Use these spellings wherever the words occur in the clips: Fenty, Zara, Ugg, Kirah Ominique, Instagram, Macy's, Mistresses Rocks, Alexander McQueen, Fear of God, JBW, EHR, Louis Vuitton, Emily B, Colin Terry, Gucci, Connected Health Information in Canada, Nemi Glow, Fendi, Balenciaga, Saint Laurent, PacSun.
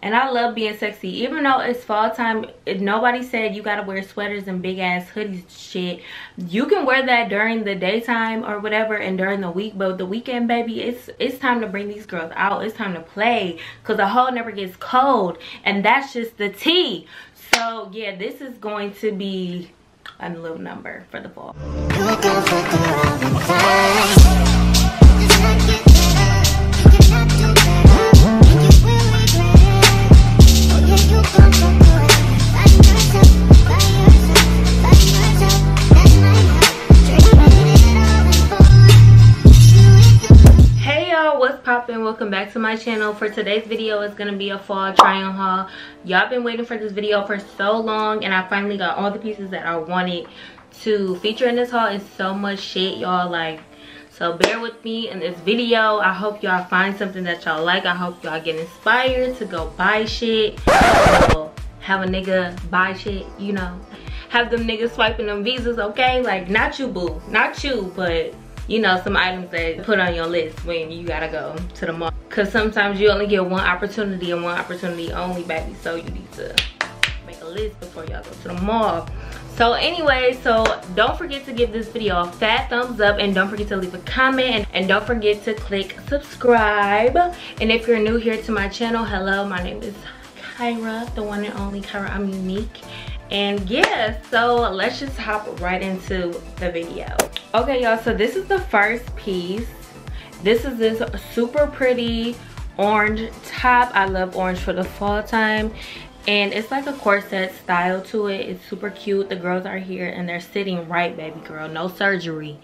And I love being sexy. Even though it's fall time, nobody said you gotta wear sweaters and big ass hoodies shit. You can wear that during the daytime or whatever and during the week. But the weekend, baby, it's time to bring these girls out. It's time to play. Because the hole never gets cold. And that's just the tea. So, yeah, this is going to be a little number for the fall. And welcome back to my channel. For today's video is gonna be a fall try on haul. Y'all been waiting for this video for so long, and I finally got all the pieces that I wanted to feature in this haul. It's so much shit, y'all, like, so bear with me in this video. I hope y'all find something that y'all like. I hope y'all get inspired to go buy shit, so have a nigga buy shit, you know, have them niggas swiping them visas, okay? Like, not you, boo, not you, but you know, some items that put on your list when you gotta go to the mall. Cause sometimes you only get one opportunity and one opportunity only, baby. So you need to make a list before y'all go to the mall. So anyway, so don't forget to give this video a fat thumbs up, and don't forget to leave a comment, and don't forget to click subscribe. And if you're new here to my channel, hello, my name is Kirah, the one and only Kirah Ominique. And yeah, so let's just hop right into the video. Okay, y'all, so this is the first piece. This is this super pretty orange top. I love orange for the fall time. And it's like a corset style to it. It's super cute. The girls are here and they're sitting right, baby girl. No surgery.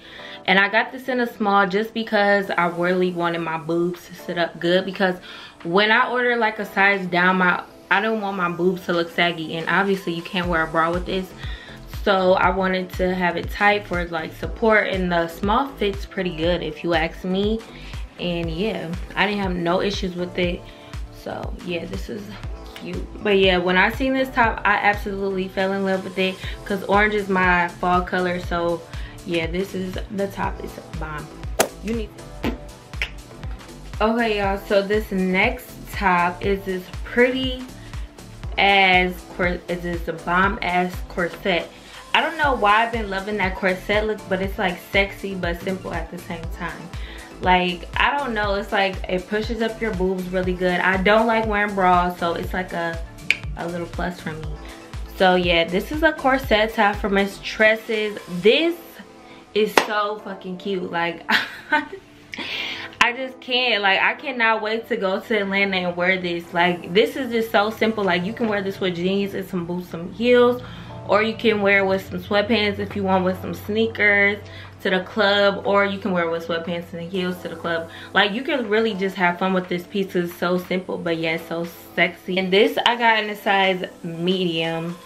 And I got this in a small just because I really wanted my boobs to sit up good. Because when I order like a size down, I don't want my boobs to look saggy, and obviously you can't wear a bra with this, so I wanted to have it tight for like support, and the small fits pretty good if you ask me. And yeah, I didn't have no issues with it, so yeah, this is cute. But yeah, when I seen this top, I absolutely fell in love with it because orange is my fall color. So yeah, this is the top. It's bomb. You need it. Okay, y'all, so this next top is this pretty as it is a bomb ass corset. I don't know why I've been loving that corset look, but it's like sexy but simple at the same time. Like, I don't know, it's like it pushes up your boobs really good. I don't like wearing bras, so it's like a little plus for me. So yeah, this is a corset top from Mistresses. This is so fucking cute, like I just can't, like, I cannot wait to go to Atlanta and wear this. Like, this is just so simple. Like, you can wear this with jeans and some boots, some heels, or you can wear with some sweatpants if you want, with some sneakers to the club, or you can wear with sweatpants and heels to the club. Like, you can really just have fun with this piece. It's so simple, but yeah, so sexy. And this I got in a size medium,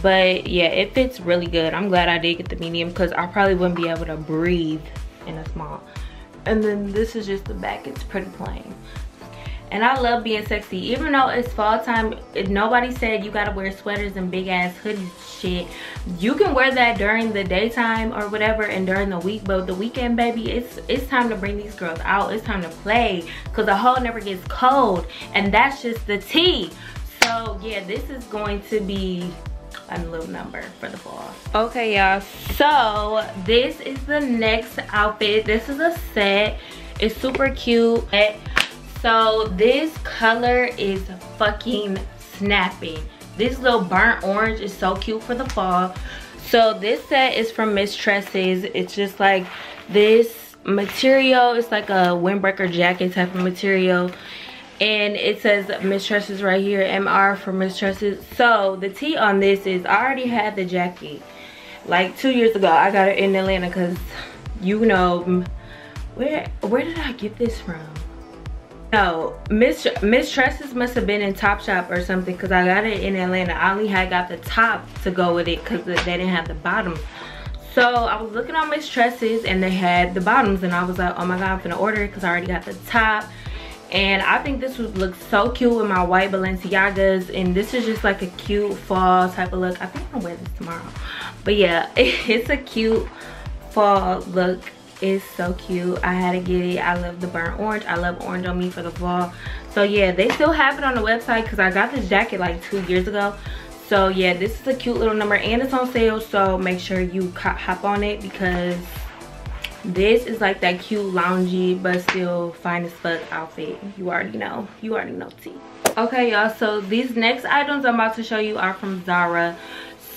but yeah, it fits really good. I'm glad I did get the medium because I probably wouldn't be able to breathe in a small. And then this is just the back. It's pretty plain. And I love being sexy. Even though it's fall time, nobody said you gotta wear sweaters and big ass hoodies shit. You can wear that during the daytime or whatever and during the week. But the weekend, baby, it's time to bring these girls out. It's time to play. Because the hole never gets cold. And that's just the tea. So yeah, this is going to be a little number for the fall. Okay, y'all, so this is the next outfit. This is a set. It's super cute. So this color is fucking snapping. This little burnt orange is so cute for the fall. So this set is from Mistresses. It's just like this material. It's like a windbreaker jacket type of material. And it says Mistresses right here, MR for Mistresses. So the tea on this is I already had the jacket like 2 years ago. I got it in Atlanta because, you know, where did I get this from? No, Mistresses must have been in Topshop or something because I got it in Atlanta. I only had got the top to go with it because they didn't have the bottom. So I was looking on Mistresses and they had the bottoms, and I was like, oh my god, I'm gonna order it because I already got the top. And I think this would look so cute with my white Balenciagas. And this is just like a cute fall type of look. I think I'm gonna wear this tomorrow. But yeah, it's a cute fall look. It's so cute. I had to get it. I love the burnt orange. I love orange on me for the fall. So yeah, they still have it on the website because I got this jacket like 2 years ago. So yeah, this is a cute little number and it's on sale, so make sure you hop on it because this is like that cute loungy but still fine as fuck outfit. You already know. You already know, T. Okay, y'all, so these next items I'm about to show you are from Zara.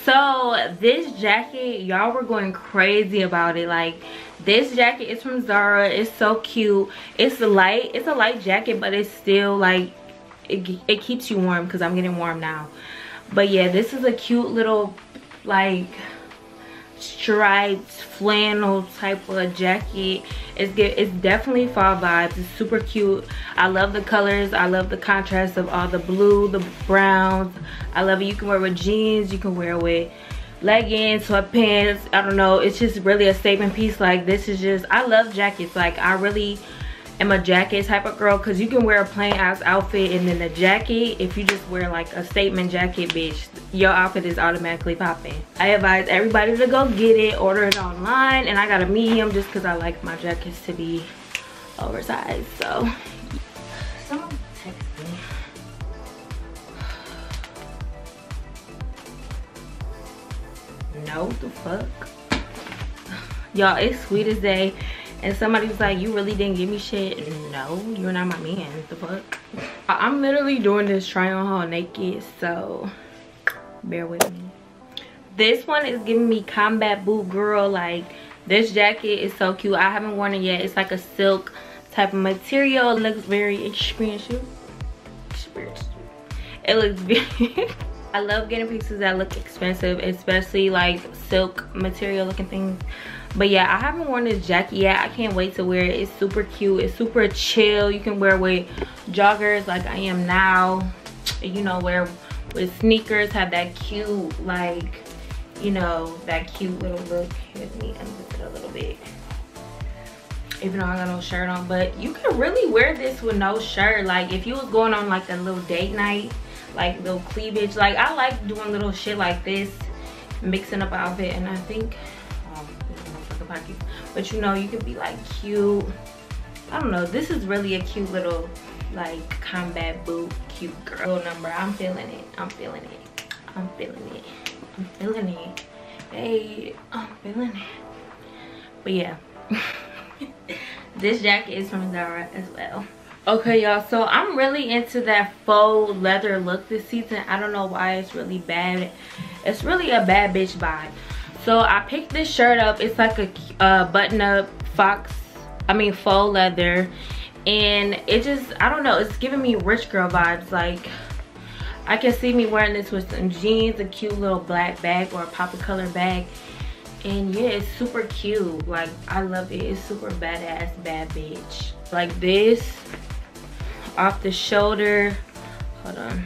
So this jacket, y'all were going crazy about it. Like, this jacket is from Zara. It's so cute. It's light. It's a light jacket, but it's still like it keeps you warm because I'm getting warm now. But yeah, this is a cute little like striped flannel type of jacket. It's definitely fall vibes. It's super cute. I love the colors. I love the contrast of all the blue, the browns. I love it. You can wear it with jeans, you can wear it with leggings, sweatpants. I don't know, it's just really a statement piece. Like, this is just, I love jackets. Like, I really am a jacket type of girl because you can wear a plain ass outfit and then a jacket. If you just wear like a statement jacket, bitch, your outfit is automatically popping. I advise everybody to go get it, order it online, and I got a medium just because I like my jackets to be oversized. So someone text me. No, the fuck, y'all, it's sweet as day. And somebody was like, you really didn't give me shit? No, you're not my man, the fuck. I'm literally doing this try on haul naked, so bear with me. This one is giving me combat boot girl. Like, this jacket is so cute. I haven't worn it yet. It's like a silk type of material. It looks very expensive. It looks very... I love getting pieces that look expensive, especially like silk material looking things. But yeah, I haven't worn this jacket yet. I can't wait to wear it. It's super cute. It's super chill. You can wear it with joggers like I am now. You know, wear with sneakers. Have that cute, like, you know, that cute little look. Here's me under a little bit. Even though I got no shirt on. But you can really wear this with no shirt. Like, if you was going on like a little date night, like little cleavage. Like, I like doing little shit like this. Mixing up an outfit. And I think... But you know, you can be like cute. I don't know, this is really a cute little like combat boot cute girl number. I'm feeling it. I'm feeling it. I'm feeling it. I'm feeling it. Hey, I'm feeling it. But yeah. This jacket is from Zara as well. Okay, y'all, so I'm really into that faux leather look this season. I don't know why. It's really bad. It's really a bad bitch vibe. So I picked this shirt up. It's like a button-up faux leather, and it just, I don't know, it's giving me rich girl vibes. Like, I can see me wearing this with some jeans, a cute little black bag or a pop of color bag, and yeah, it's super cute. Like, I love it. It's super badass, bad bitch. Like, this off the shoulder, hold on.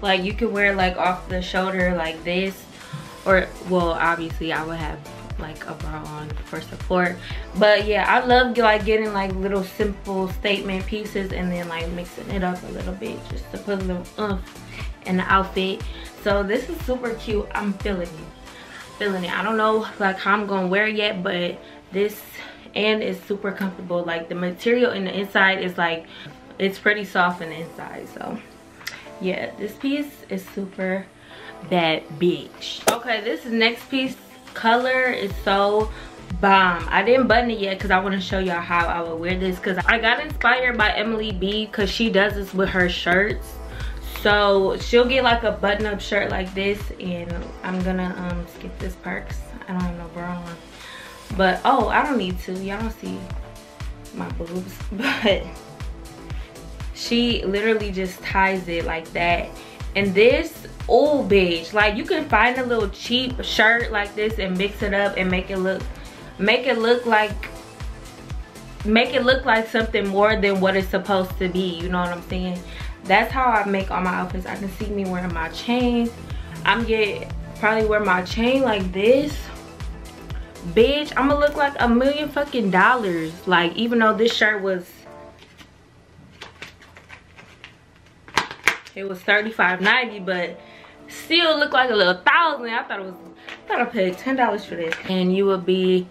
Like, you can wear like off the shoulder like this. Or, well, obviously I would have like a bra on for support. But yeah, I love like getting like little simple statement pieces and then like mixing it up a little bit just to put a little oomph in the outfit. So this is super cute. I'm feeling it. Feeling it. I don't know like how I'm gonna wear it yet, but this and is super comfortable. Like, the material in the inside is like, it's pretty soft in the inside. So yeah, this piece is super that bitch. Okay, this next piece color is so bomb. I didn't button it yet because I want to show y'all how I would wear this, because I got inspired by Emily B because she does this with her shirts. So she'll get like a button-up shirt like this, and I'm gonna skip this part because I don't have no bra on. But oh, I don't need to, y'all don't see my boobs, but she literally just ties it like that. And this old bitch, like, you can find a little cheap shirt like this and mix it up and make it look like something more than what it's supposed to be. You know what I'm saying? That's how I make all my outfits. I can see me wearing my chain. I'm gonna probably wear my chain like this. Bitch, I'm gonna look like $1 million fucking dollars. Like, even though this shirt was $35.90, but still look like a little thousand. I thought I paid $10 for this, and you will be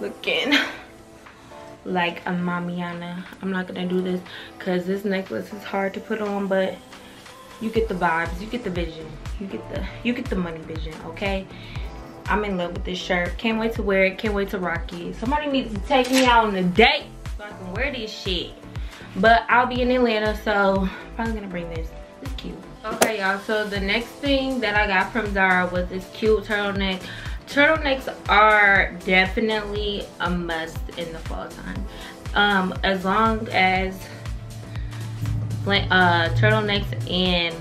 looking like a mamiana. I'm not gonna do this because this necklace is hard to put on, but you get the vibes, you get the vision, you get the money vision. Okay, I'm in love with this shirt. Can't wait to wear it, can't wait to rock it. Somebody needs to take me out on a date so I can wear this shit. But I'll be in Atlanta, so probably gonna bring this. It's cute. Okay, y'all, so the next thing that I got from Zara was this cute turtleneck. Turtlenecks are definitely a must in the fall time. As long as turtlenecks and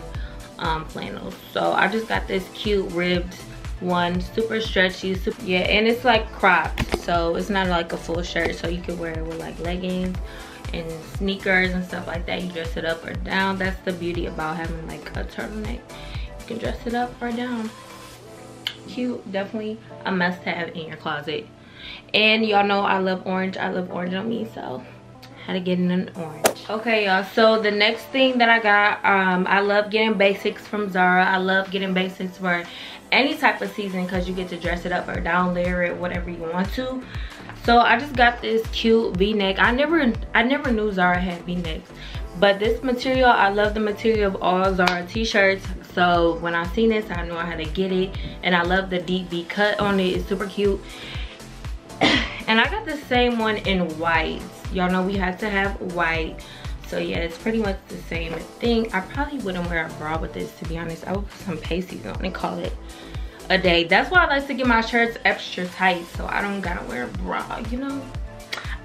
flannels. So I just got this cute ribbed one, super stretchy, super, yeah, and it's like cropped, so it's not like a full shirt, so you can wear it with like leggings and sneakers and stuff like that. You dress it up or down. That's the beauty about having like a turtleneck, you can dress it up or down. Cute, definitely a must-have in your closet. And y'all know I love orange, I love orange on me, so had to get in an orange. Okay, y'all, so the next thing that I got, I love getting basics from Zara. I love getting basics for any type of season because you get to dress it up or down, layer it, whatever you want to. So I just got this cute v-neck. I never knew Zara had v-necks, but this material, I love the material of all Zara t-shirts. So when I seen this, I knew I had to get it, and I love the deep V cut on it. It's super cute. And I got the same one in white. Y'all know we had to have white, so yeah, it's pretty much the same thing. I probably wouldn't wear a bra with this, to be honest. I would put some pasties on and call it a day. That's why I like to get my shirts extra tight, so I don't gotta wear a bra, you know.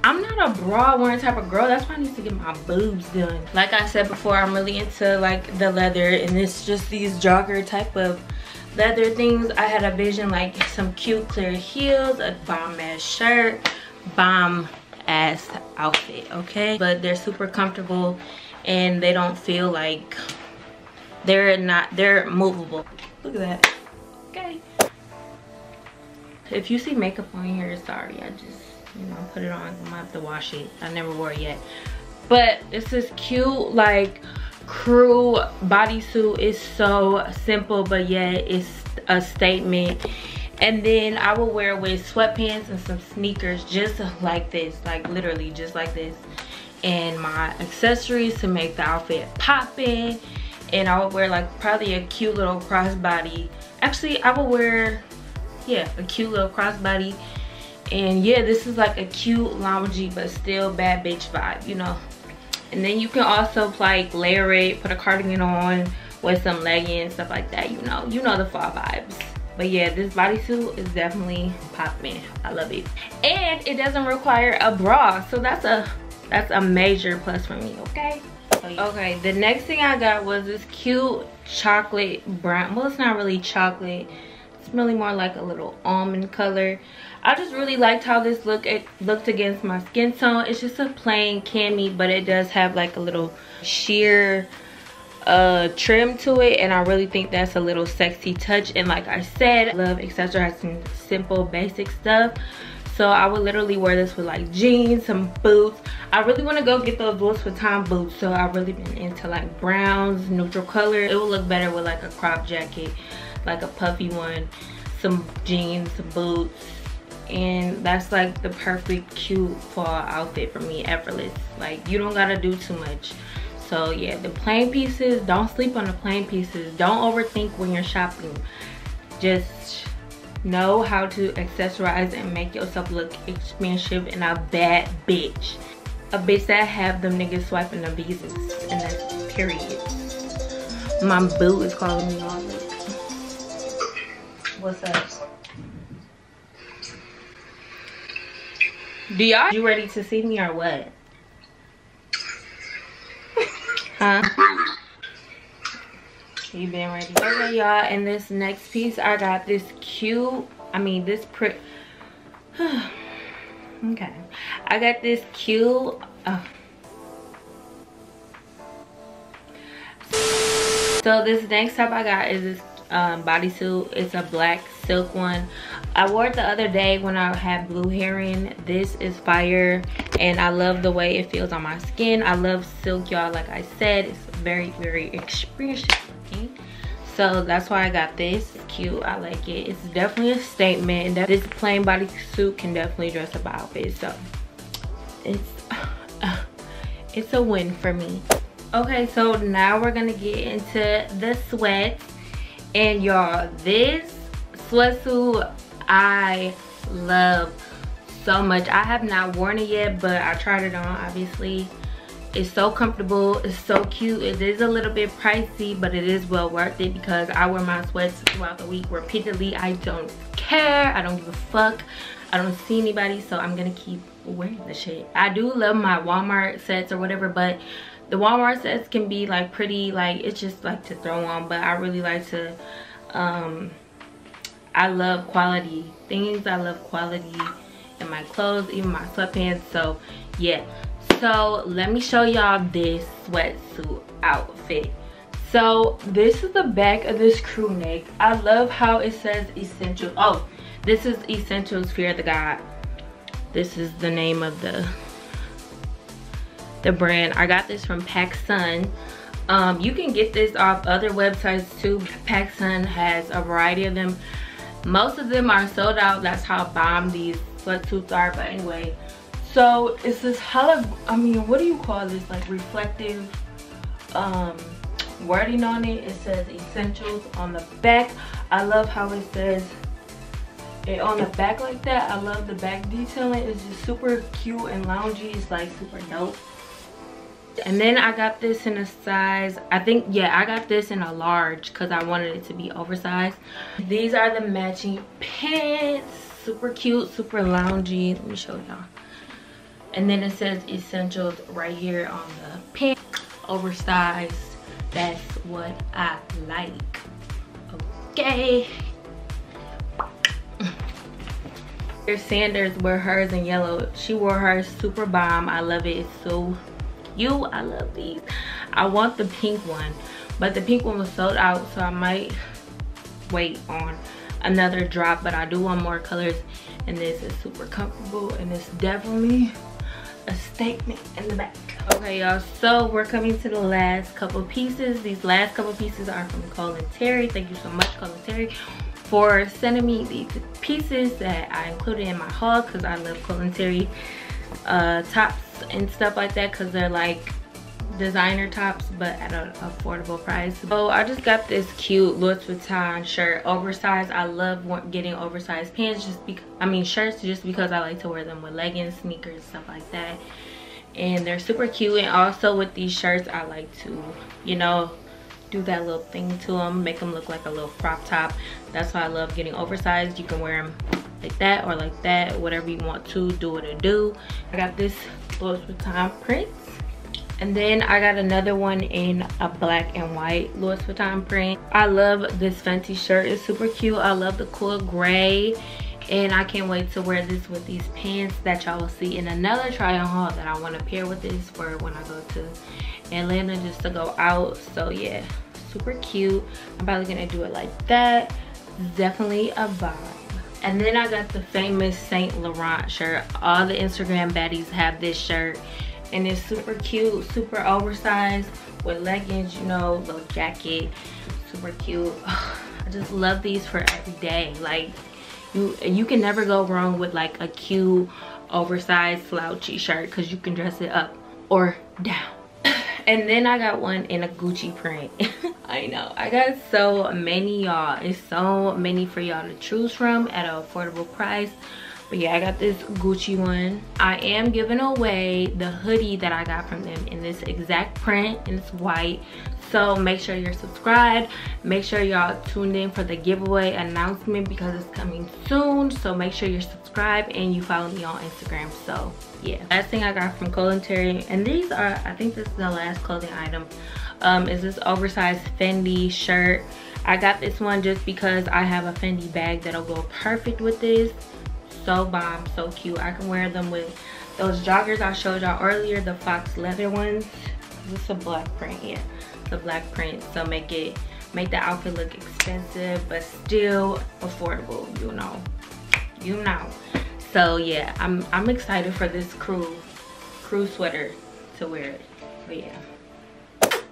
I'm not a bra wearing type of girl. That's why I need to get my boobs done. Like I said before, I'm really into like the leather, and it's just these jogger type of leather things. I had a vision like some cute clear heels, a bomb ass shirt, bomb ass outfit, okay? But they're super comfortable and they don't feel like they're movable. Look at that. Okay. If you see makeup on here, sorry, I just, you know, put it on. I'm gonna have to wash it. I never wore it yet, but it's this cute like crew bodysuit. It's so simple, but yet it's a statement. And then I will wear it with sweatpants and some sneakers, just like this, like literally just like this, and my accessories to make the outfit poppin'. And I would wear like probably a cute little crossbody. Actually, I would wear, yeah, a cute little crossbody. And yeah, this is like a cute loungy but still bad bitch vibe, you know. And then you can also like layer it, put a cardigan on with some leggings, stuff like that, you know. You know the fall vibes. But yeah, this bodysuit is definitely popping. I love it. And it doesn't require a bra, so that's a major plus for me, okay? So, yeah. Okay, the next thing I got was this cute chocolate brown. Well, it's not really chocolate. It's really more like a little almond color. I just really liked how this looked against my skin tone. It's just a plain cami, but it does have like a little sheer trim to it, and I really think that's a little sexy touch. And like I said, Love accessorizing simple basic stuff, so I would literally wear this with like jeans, some boots. I really want to go get those Louis Vuitton boots, so I've really been into like browns, neutral color. It will look better with like a crop jacket, like a puffy one, some jeans, some boots, and that's like the perfect cute fall outfit for me. Effortless, like you don't gotta do too much. So yeah, the plain pieces, don't sleep on the plain pieces. Don't overthink when you're shopping. Just know how to accessorize and make yourself look expensive and a bad bitch. A bitch that have them niggas swiping the visas, and that's period. My boo is calling me all this. What's up? Do y'all, you ready to see me or what? Huh? You been ready? Okay, y'all, and this next piece, I got this cute, okay, I got this cute, so this next top I got is this bodysuit. It's a black silk one. I wore it the other day when I had blue hair in. This is fire, and I love the way it feels on my skin. I love silk, y'all. Like I said, it's very, very experiential looking, so that's why I got this. It's cute, I like it. It's definitely a statement. This plain bodysuit can definitely dress up my outfit, so it's a win for me. Okay, so now we're gonna get into the sweats. And y'all, this sweatsuit I love so much. I have not worn it yet, but I tried it on, obviously. It's so comfortable, it's so cute. It is a little bit pricey, but it is well worth it because I wear my sweats throughout the week repeatedly. I don't care, I don't give a fuck, I don't see anybody, so I'm gonna keep wearing the shit. I do love my Walmart sets or whatever, but the Walmart sets can be like pretty, like it's just like to throw on, but I really like to, I love quality things, I love quality in my clothes, even my sweatpants, so yeah. So let me show y'all this sweatsuit outfit. So this is the back of this crew neck. I love how it says essential. Oh, this is Essentials Fear of God. This is the name of the brand. I got this from PacSun. You can get this off other websites too. PacSun has a variety of them. Most of them are sold out. That's how bomb these sweatsuits are. But anyway. So it's this what do you call this, like reflective wording on it. It says essentials on the back. I love how it says it on the back like that. I love the back detailing. It's just super cute and loungy. It's like super dope. And then I got this in a size, I got this in a large because I wanted it to be oversized. These are the matching pants. Super cute, super loungy. Let me show y'all. And then it says essentials right here on the pants. Oversized, that's what I like. Okay. Sanders wore hers in yellow. She wore hers super bomb. I love it. It's so cute. I love these. I want the pink one, but the pink one was sold out, so I might wait on another drop, but I do want more colors. And this is super comfortable, and it's definitely a statement in the back. Okay, y'all, so we're coming to the last couple pieces. These last couple pieces are from Colin Terry. Thank you so much, Colin Terry, for sending me these pieces that I included in my haul because I love Colin Terry tops and stuff like that because they're like designer tops but at an affordable price. So I just got this cute Louis Vuitton shirt, oversized. I love getting oversized pants shirts just because I like to wear them with leggings, sneakers, stuff like that. And they're super cute, and also with these shirts I like to, you know, do that little thing to them, make them look like a little crop top. That's why I love getting oversized. You can wear them like that or like that, whatever you want to do what it do. I got this Louis Vuitton print. And then I got another one in a black and white Louis Vuitton print. I love this Fenty shirt. It's super cute. I love the cool gray. And I can't wait to wear this with these pants that y'all will see in another try on haul that I want to pair with this for when I go to Atlanta just to go out. So yeah, super cute. I'm probably going to do it like that. Definitely a vibe. And then I got the famous Saint Laurent shirt. All the Instagram baddies have this shirt. And it's super cute, super oversized with leggings, you know, little jacket, super cute. I just love these for every day. Like you can never go wrong with like a cute oversized slouchy shirt because you can dress it up or down. And then I got one in a Gucci print. I know, I got so many, y'all. It's so many for y'all to choose from at an affordable price. But yeah, I got this Gucci one. I am giving away the hoodie that I got from them in this exact print, and it's white. So make sure you're subscribed. Make sure y'all tuned in for the giveaway announcement because it's coming soon. So make sure you're subscribed and you follow me on Instagram. So yeah. Last thing I got from Colin Terry, and these are, I think this is the last clothing item, is this oversized Fendi shirt. I got this one just because I have a Fendi bag that'll go perfect with this. So bomb, so cute. I can wear them with those joggers I showed y'all earlier, the fox leather ones. It's a black print, yeah, the black print. So make the outfit look expensive but still affordable, you know, you know. So yeah, I'm excited for this crew sweater to wear it. But yeah.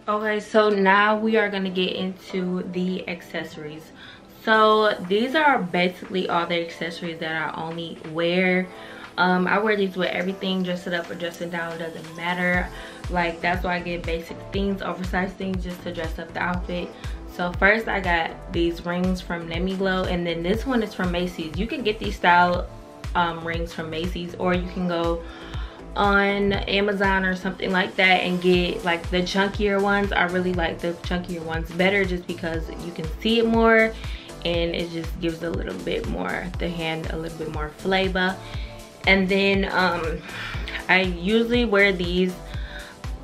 Okay, so now we are gonna get into the accessories. So these are basically all the accessories that I only wear I wear these with everything, dress it up or dress it down, doesn't matter. Like, that's why I get basic things, oversized things, just to dress up the outfit. So first I got these rings from Nemi Glow, and then this one is from Macy's. You can get these style rings from Macy's, or you can go on Amazon or something like that and get like the chunkier ones. I really like the chunkier ones better just because you can see it more, and it just gives a little bit more, the hand a little bit more flavor. And then I usually wear these.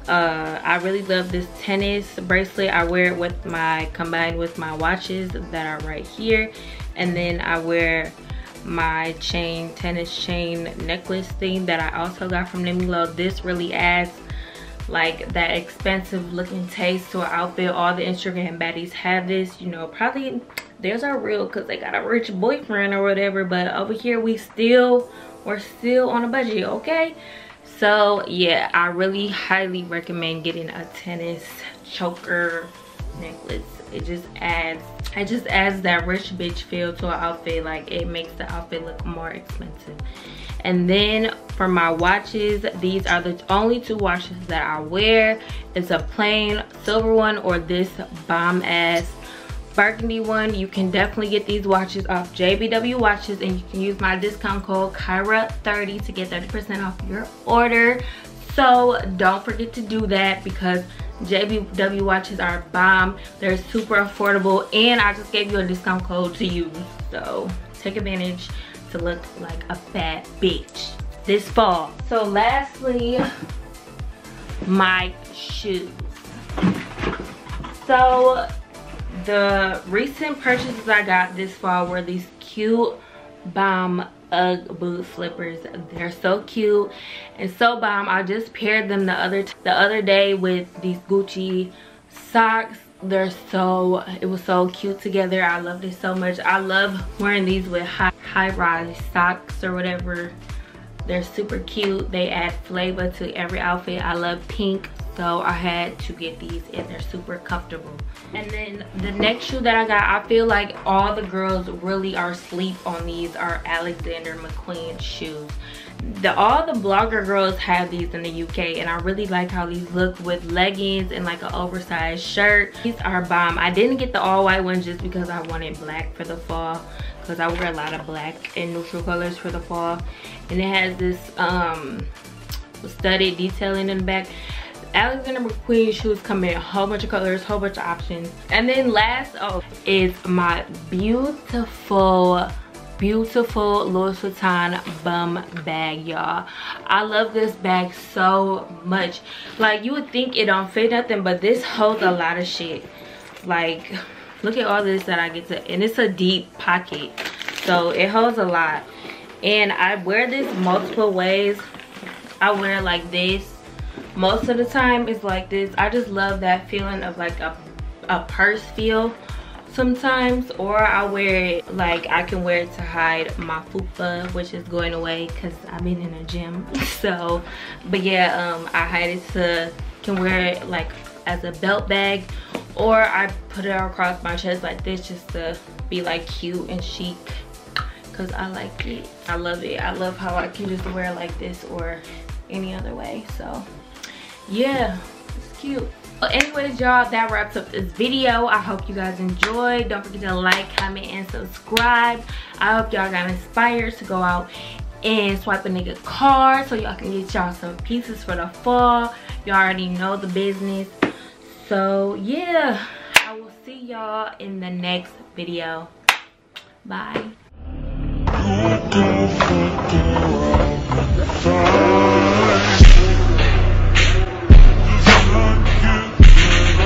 I really love this tennis bracelet. I wear it with my, combined with my watches that are right here, and then I wear my chain, tennis chain necklace thing that I also got from Nemi Glow. This really adds like that expensive looking taste to an outfit. All the Instagram baddies have this, you know. Probably theirs are real because they got a rich boyfriend or whatever, but over here we're still on a budget, okay? So yeah, I really highly recommend getting a tennis choker necklace. It just adds, it just adds that rich bitch feel to an outfit. Like, it makes the outfit look more expensive. And then for my watches, these are the only two watches that I wear. It's a plain silver one or this bomb ass burgundy one. You can definitely get these watches off JBW Watches, and you can use my discount code Kirah30 to get 30% off your order. So don't forget to do that, because JBW Watches are bomb. They're super affordable, and I just gave you a discount code to use. So take advantage to look like a fat bitch this fall. So lastly, my shoes. So the recent purchases I got this fall were these cute bomb Ugg boot slippers. They're so cute and so bomb. I just paired them the other day with these Gucci socks. They're so, it was so cute together. I loved it so much. I love wearing these with high-rise socks or whatever. They're super cute. They add flavor to every outfit. I love pink, so I had to get these, and they're super comfortable. And then the next shoe that I got, I feel like all the girls really are sleep on these, are Alexander McQueen shoes. All the blogger girls have these in the UK, and I really like how these look with leggings and like an oversized shirt. These are bomb. I didn't get the all white ones just because I wanted black for the fall, because I wear a lot of black and neutral colors for the fall. And it has this studded detailing in the back. Alexander McQueen shoes come in a whole bunch of colors, whole bunch of options. And then last is my beautiful Louis Vuitton bum bag, y'all. I love this bag so much. Like, you would think it don't fit nothing, but this holds a lot of shit. Like, look at all this that I get to, and it's a deep pocket, so it holds a lot. And I wear this multiple ways. I wear like this most of the time, it's like this. I just love that feeling of like a purse feel sometimes. Or I wear it like, I can wear it to hide my fupa, which is going away because I've been in a gym. So but yeah, I hide it to, can wear it like as a belt bag, or I put it across my chest like this just to be like cute and chic, because I like it. I love it. I love how I can just wear it like this or any other way. So yeah, it's cute. Well, anyways, y'all, that wraps up this video. I hope you guys enjoyed. Don't forget to like, comment, and subscribe. I hope y'all got inspired to go out and swipe a nigga card so y'all can get y'all some pieces for the fall. Y'all already know the business. So yeah, I will see y'all in the next video. Bye.